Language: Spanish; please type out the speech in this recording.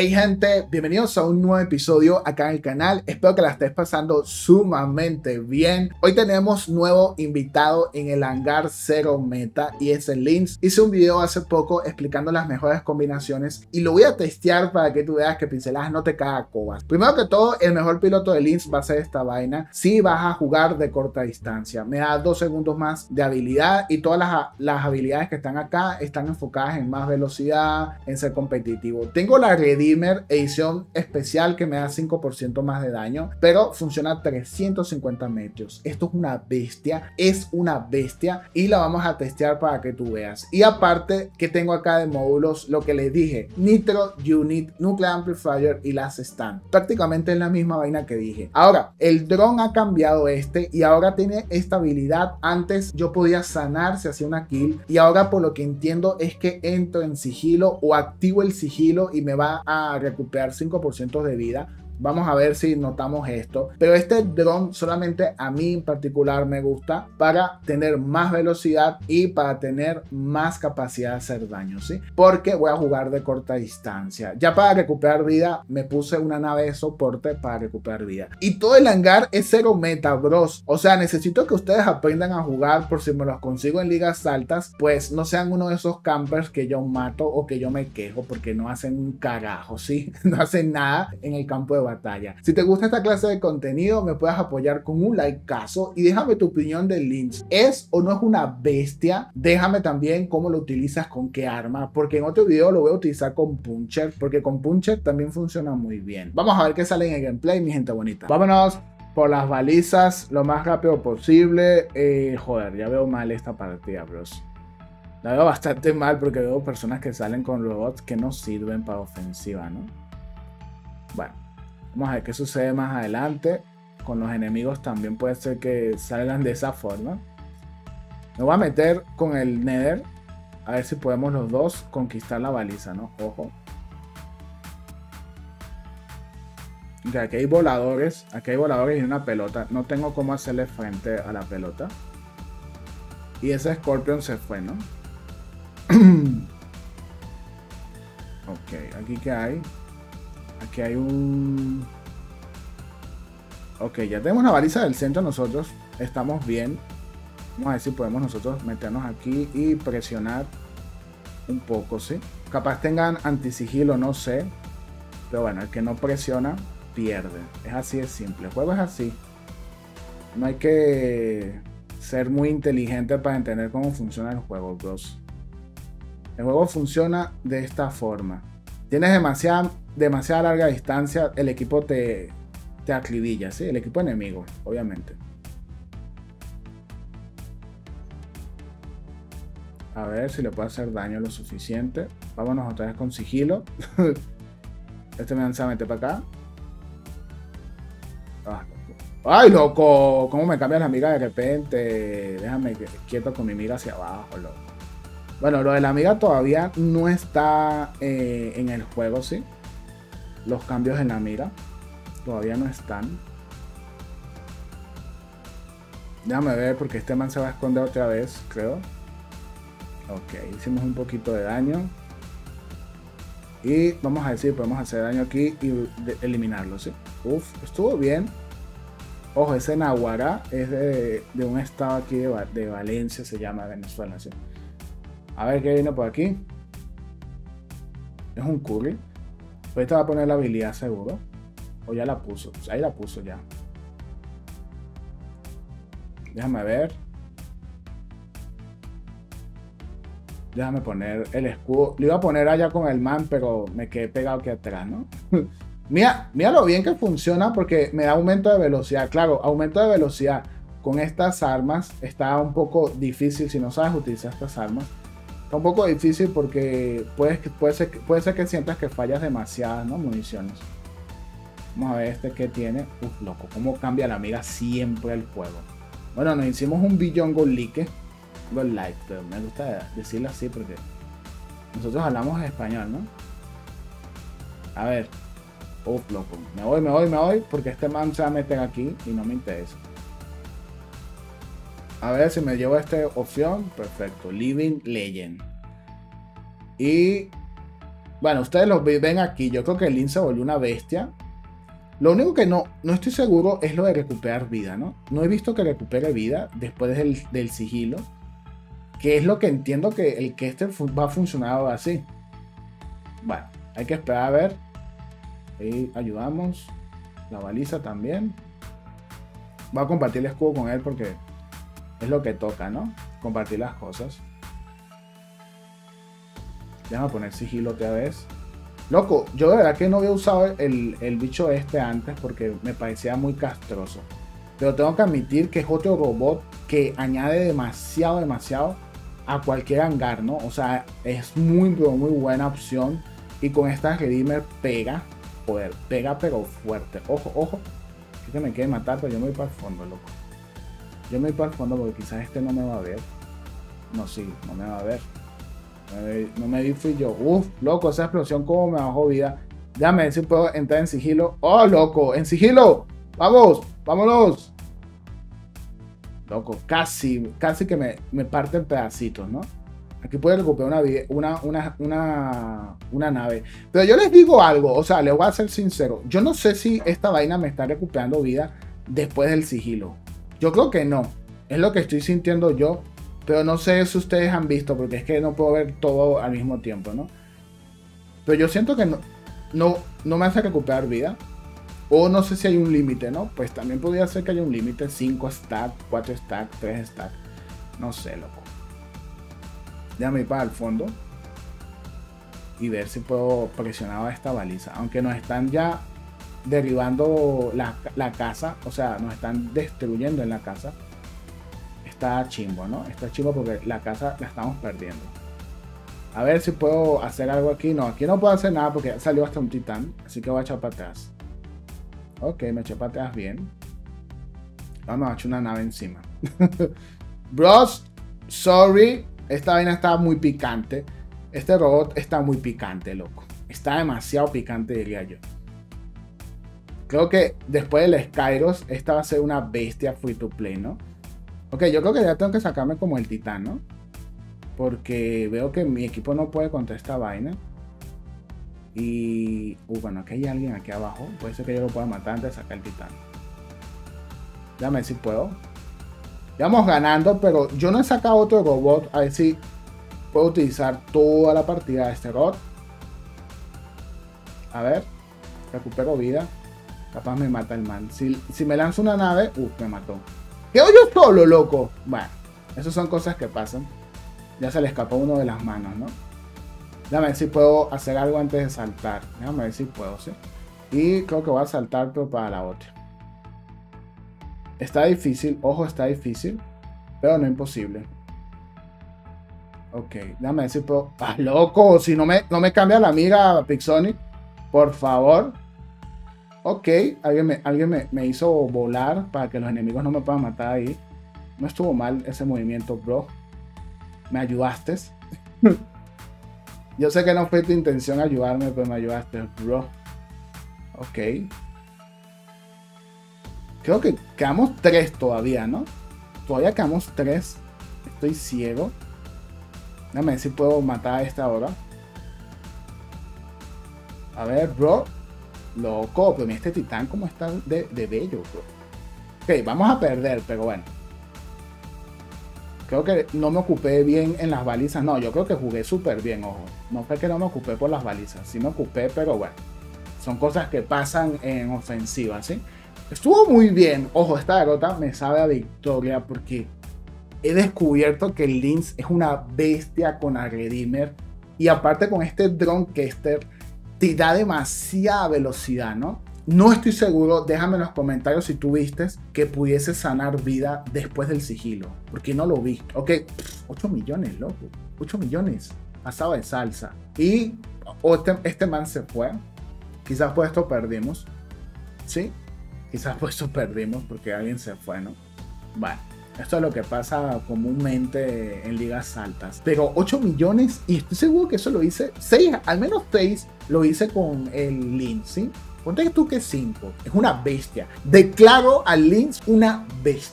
Hey gente, bienvenidos a un nuevo episodio acá en el canal. Espero que la estés pasando sumamente bien. Hoy tenemos nuevo invitado en el Hangar 0 Meta y es el Lynx. Hice un video hace poco explicando las mejores combinaciones y lo voy a testear para que tú veas que Pinceladas no te caga Cobas. Primero que todo, el mejor piloto de Lynx va a ser esta vaina si vas a jugar de corta distancia. Me da 2 segundos más de habilidad y todas las habilidades que están acá están enfocadas en más velocidad, en ser competitivo. Tengo la Redeemer edición especial que me da 5% más de daño, pero funciona a 350 metros. Esto es una bestia, y la vamos a testear para que tú veas. Y aparte que tengo acá de módulos lo que les dije, Nitro Unit, Nuclear Amplifier y Last Stand. Prácticamente es la misma vaina que dije. Ahora, el dron ha cambiado y ahora tiene esta habilidad. Antes yo podía sanar si hacía una kill y ahora por lo que entiendo es que entro en sigilo o activo el sigilo y me va a recuperar 5% de vida. Vamos a ver si notamos esto, pero este dron solamente a mí en particular me gusta para tener más velocidad y para tener más capacidad de hacer daño, ¿sí? Porque voy a jugar de corta distancia. Ya para recuperar vida me puse una nave de soporte para recuperar vida. Y todo el hangar es 0 meta, bros. O sea, necesito que ustedes aprendan a jugar por si me los consigo en ligas altas, pues no sean uno de esos campers que yo mato o que yo me quejo porque no hacen un carajo, ¿sí? No hacen nada en el campo de batalla. Si te gusta esta clase de contenido, me puedes apoyar con un likeazo y déjame tu opinión del Lynx. ¿Es o no es una bestia? Déjame también cómo lo utilizas, con qué arma, porque en otro video lo voy a utilizar con Puncher, porque con Puncher también funciona muy bien. Vamos a ver qué sale en el gameplay, mi gente bonita. Vámonos por las balizas lo más rápido posible. Joder, ya veo mal esta partida, bros. La veo bastante mal porque veo personas que salen con robots que no sirven para ofensiva, ¿no? Bueno. Vamos a ver qué sucede más adelante. Con los enemigos también puede ser que salgan de esa forma. Me voy a meter con el Nether. A ver si podemos los dos conquistar la baliza, ¿no? Ojo. Okay, aquí hay voladores. Aquí hay voladores y una pelota. No tengo cómo hacerle frente a la pelota. Y ese Scorpion se fue, ¿no? Ok, aquí que hay. Aquí hay un... Ok, ya tenemos la baliza del centro nosotros. Estamos bien. Vamos a ver si podemos nosotros meternos aquí y presionar un poco, ¿sí? Capaz tengan antisigilo, no sé. Pero bueno, el que no presiona, pierde. Es así de simple. El juego es así. No hay que ser muy inteligente para entender cómo funciona el juego, bros. El juego funciona de esta forma. Tienes demasiada larga distancia, el equipo te acribilla, ¿sí? El equipo enemigo, obviamente. A ver si le puedo hacer daño lo suficiente. Vámonos otra vez con sigilo. Este me lanza a meter para acá. ¡Ay, loco! ¿Cómo me cambias la mira de repente? Déjame quieto con mi mira hacia abajo, loco. Bueno, lo de la mira todavía no está en el juego, ¿sí? Los cambios en la mira todavía no están. Déjame ver porque este man se va a esconder otra vez, creo. Ok, hicimos un poquito de daño. Y vamos a decir, podemos hacer daño aquí y eliminarlo, ¿sí? Uf, estuvo bien. Ojo, ese Naguara es de un estado aquí de Valencia, se llama Venezuela, ¿sí? A ver qué viene por aquí. Es un curry. Ahorita va a poner la habilidad seguro. O ya la puso. Ahí la puso ya. Déjame ver. Déjame poner el escudo. Lo iba a poner allá con el man, pero me quedé pegado aquí atrás, ¿no? Mira, mira lo bien que funciona porque me da aumento de velocidad. Claro, aumento de velocidad con estas armas está un poco difícil. Si no sabes utilizar estas armas, está un poco difícil porque puede ser que sientas que fallas demasiadas, ¿no? Municiones. Vamos a ver este que tiene. Uf, loco, cómo cambia la mira siempre el juego. Bueno, nos hicimos un billón gol like. Gol like, pero me gusta decirlo así porque nosotros hablamos español, ¿no? A ver. Uf, loco. Me voy porque este man se va a meter aquí y no me interesa. A ver si me llevo esta opción. Perfecto. Living Legend. Y Bueno, ustedes los ven aquí. Yo creo que el Lynx se volvió una bestia. Lo único que no estoy seguro es lo de recuperar vida, ¿no? No he visto que recupere vida después del sigilo. Que es lo que entiendo que el Gaster va a funcionar así. Bueno, hay que esperar a ver. Ahí ayudamos. La baliza también. Voy a compartir el escudo con él porque es lo que toca, ¿no? Compartir las cosas. Déjame poner sigilo otra vez. Loco, yo de verdad que no había usado el bicho este antes porque me parecía muy castroso. Pero tengo que admitir que es otro robot que añade demasiado a cualquier hangar, ¿no? O sea, es muy buena opción. Y con esta Redeemer pega, joder, pega pero fuerte. Ojo, ojo, es que me quiere matar, pero yo me voy para el fondo, loco. Yo me voy para el fondo porque quizás este no me va a ver. No, sí, no me va a ver. No me vi, fui yo. Uf, loco, esa explosión como me bajó vida. Déjame ver si puedo entrar en sigilo. Oh, loco, en sigilo. Vamos, vámonos. Loco, casi que me parte en pedacitos, ¿no? Aquí puede recuperar una nave. Pero yo les digo algo, o sea, les voy a ser sincero. Yo no sé si esta vaina me está recuperando vida después del sigilo. Yo creo que no. Es lo que estoy sintiendo yo. Pero no sé si ustedes han visto, porque es que no puedo ver todo al mismo tiempo, ¿no? Pero yo siento que no me hace recuperar vida. O no sé si hay un límite, ¿no? Pues también podría ser que haya un límite. 5 stack, 4 stack, 3 stack. No sé, loco. Déjame ir para el fondo. Y ver si puedo presionar a esta baliza. Aunque nos están ya derribando la casa. O sea, nos están destruyendo en la casa. Está chimbo, ¿no? Está chimbo porque la casa la estamos perdiendo. A ver si puedo hacer algo aquí. No, aquí no puedo hacer nada porque salió hasta un titán. Así que voy a echar para atrás. Ok, me eché para atrás bien. Vamos a echar una nave encima. Bros, sorry. Esta vaina está muy picante. Este robot está muy picante, loco. Está demasiado picante, diría yo. Creo que después del Skyros, esta va a ser una bestia free to play, ¿no? Ok, yo creo que ya tengo que sacarme como el titán, ¿no? Porque veo que mi equipo no puede contra esta vaina. Y... bueno, aquí hay alguien aquí abajo. Puede ser que yo lo pueda matar antes de sacar el titán. Déjame ver si puedo. Ya vamos ganando, pero yo no he sacado otro robot. A ver si puedo utilizar toda la partida de este robot. A ver. Recupero vida. Capaz me mata el man. Si me lanzo una nave... me mató. ¿Quedo yo solo, loco? Bueno, esas son cosas que pasan. Ya se le escapó uno de las manos, ¿no? Déjame ver si puedo hacer algo antes de saltar. Déjame ver si puedo, ¿sí? Y creo que voy a saltar, pero para la otra. Está difícil, ojo, está difícil. Pero no imposible. Ok, déjame ver si puedo... ¡Ah, loco! Si no me cambia la mira, Pixonic. Por favor. Ok, alguien me hizo volar para que los enemigos no me puedan matar ahí. No estuvo mal ese movimiento, bro. Me ayudaste. Yo sé que no fue tu intención ayudarme, pero me ayudaste, bro. Ok. Creo que quedamos 3 todavía, ¿no? Todavía quedamos 3. Estoy ciego. Déjame ver si puedo matar a esta ahora. A ver, bro. Loco, pero este titán como está de bello, bro. Ok, vamos a perder, pero bueno. Creo que no me ocupé bien en las balizas. No, yo creo que jugué súper bien, ojo. No fue que no me ocupé por las balizas. Sí me ocupé, pero bueno. Son cosas que pasan en ofensiva, ¿sí? Estuvo muy bien. Ojo, esta derrota me sabe a victoria porque he descubierto que el Lynx es una bestia con la Redeemer. Y aparte con este drone Gaster te da demasiada velocidad, ¿no? No estoy seguro, déjame en los comentarios si tú viste que pudiese sanar vida después del sigilo. Porque no lo vi. Ok, 8 millones, loco. 8 millones. Pasado de salsa. Y este man se fue. Quizás por esto perdimos. ¿Sí? Quizás por eso perdimos porque alguien se fue, ¿no? Bueno, esto es lo que pasa comúnmente en ligas altas. Pero 8 millones y estoy seguro que eso lo hice 6, al menos 6 lo hice con el Lynx, ¿sí? Ponte tú que 5. Es una bestia. Declaro al Lynx una bestia.